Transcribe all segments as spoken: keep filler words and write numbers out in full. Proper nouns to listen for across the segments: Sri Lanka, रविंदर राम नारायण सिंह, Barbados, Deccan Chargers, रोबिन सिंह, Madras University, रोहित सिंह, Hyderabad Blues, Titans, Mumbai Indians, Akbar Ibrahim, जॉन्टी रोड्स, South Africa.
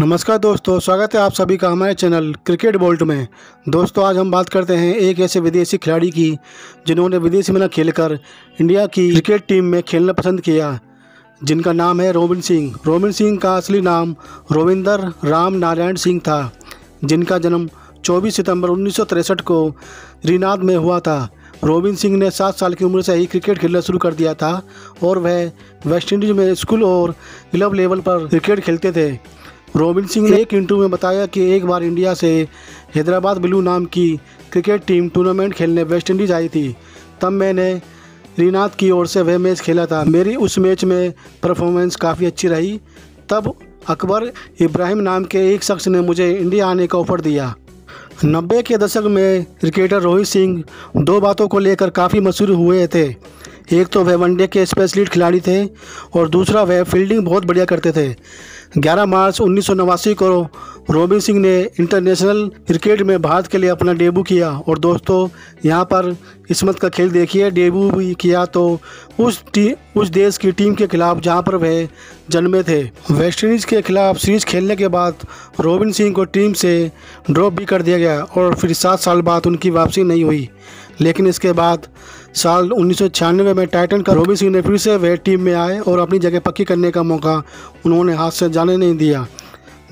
नमस्कार दोस्तों, स्वागत है आप सभी का हमारे चैनल क्रिकेट बोल्ट में। दोस्तों, आज हम बात करते हैं एक ऐसे विदेशी खिलाड़ी की जिन्होंने विदेश में न खेलकर इंडिया की क्रिकेट टीम में खेलना पसंद किया, जिनका नाम है रोबिन सिंह। रोबिन सिंह का असली नाम रविंदर राम नारायण सिंह था, जिनका जन्म चौबीस सितंबर उन्नीस सौ तिरसठ को रीनाद में हुआ था। रोबिन सिंह ने सात साल की उम्र से ही क्रिकेट खेलना शुरू कर दिया था और वह वेस्टइंडीज़ में स्कूल और क्लब लेवल पर क्रिकेट खेलते थे। रोबिन सिंह ने एक इंटरव्यू में बताया कि एक बार इंडिया से हैदराबाद ब्लू नाम की क्रिकेट टीम टूर्नामेंट खेलने वेस्टइंडीज़ आई थी, तब मैंने रीनाद की ओर से वह मैच खेला था। मेरी उस मैच में परफॉर्मेंस काफ़ी अच्छी रही। तब अकबर इब्राहिम नाम के एक शख्स ने मुझे इंडिया आने का ऑफर दिया। नब्बे के दशक में क्रिकेटर रोहित सिंह दो बातों को लेकर काफ़ी मशहूर हुए थे। एक तो वह वनडे के स्पेशलिस्ट खिलाड़ी थे और दूसरा वह फील्डिंग बहुत बढ़िया करते थे। ग्यारह मार्च उन्नीस सौ नवासी को रोबिन सिंह ने इंटरनेशनल क्रिकेट में भारत के लिए अपना डेब्यू किया। और दोस्तों, यहां पर किस्मत का खेल देखिए, डेब्यू भी किया तो उस टी उस देश की टीम के खिलाफ जहां पर वह जन्मे थे। वेस्टइंडीज़ के खिलाफ सीरीज खेलने के बाद रोबिन सिंह को टीम से ड्रॉप भी कर दिया गया और फिर सात साल बाद उनकी वापसी नहीं हुई। लेकिन इसके बाद साल उन्नीस सौ छियानवे में टाइटन का रोबिन सिंह ने फिर से वह टीम में आए और अपनी जगह पक्की करने का मौका उन्होंने हाथ से जाने नहीं दिया।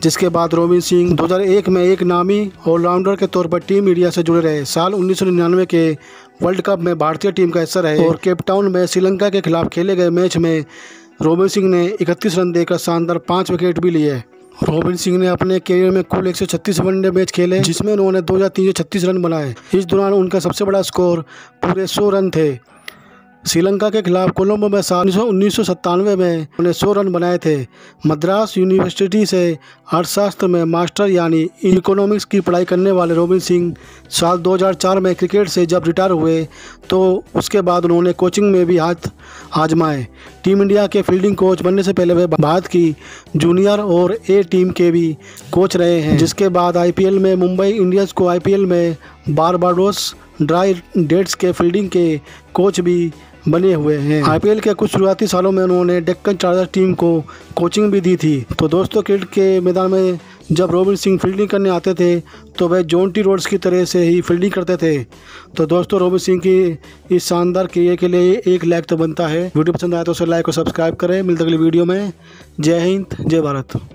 जिसके बाद रोबिन सिंह दो हज़ार एक में एक नामी ऑलराउंडर के तौर पर टीम इंडिया से जुड़े रहे। साल उन्नीस सौ निन्यानवे के वर्ल्ड कप में भारतीय टीम का हिस्सा रहे और केपटाउन में श्रीलंका के खिलाफ खेले गए मैच में रोबिन सिंह ने इकतीस रन देकर शानदार पाँच विकेट भी लिए। रोबिन सिंह ने अपने करियर में कुल एक सौ छत्तीस वनडे मैच खेले, जिसमें उन्होंने दो हज़ार तीन सौ छत्तीस रन बनाए। इस दौरान उनका सबसे बड़ा स्कोर पूरे सौ रन थे। श्रीलंका के खिलाफ कोलंबो में साल उन्नीस सौ सत्तानवे में उन्होंने सौ रन बनाए थे। मद्रास यूनिवर्सिटी से अर्थशास्त्र में मास्टर यानी इकोनॉमिक्स की पढ़ाई करने वाले रोबिन सिंह साल दो हज़ार चार में क्रिकेट से जब रिटायर हुए तो उसके बाद उन्होंने कोचिंग में भी हाथ आजमाए। टीम इंडिया के फील्डिंग कोच बनने से पहले वे भारत की जूनियर और ए टीम के भी कोच रहे हैं। जिसके बाद आई पी एल में मुंबई इंडियंस को आई पी एल में बारबाडोस ड्राई डेट्स के फील्डिंग के कोच भी बने हुए हैं। आईपीएल के कुछ शुरुआती सालों में उन्होंने डेक्कन चार्जर्स टीम को कोचिंग भी दी थी। तो दोस्तों, क्रिकेट के मैदान में जब रोबिन सिंह फील्डिंग करने आते थे तो वह जॉन्टी रोड्स की तरह से ही फील्डिंग करते थे। तो दोस्तों, रोबिन सिंह की इस शानदार करियर के लिए एक लाइक तो बनता है। वीडियो पसंद आए तो उसे लाइक और सब्सक्राइब करें। मिलते अगली वीडियो में। जय हिंद, जय भारत।